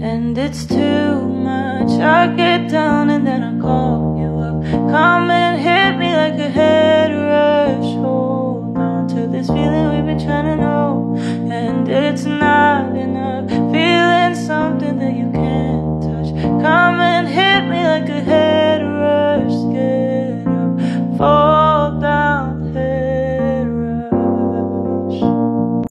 And it's too much. I get down and then I call you up. Comment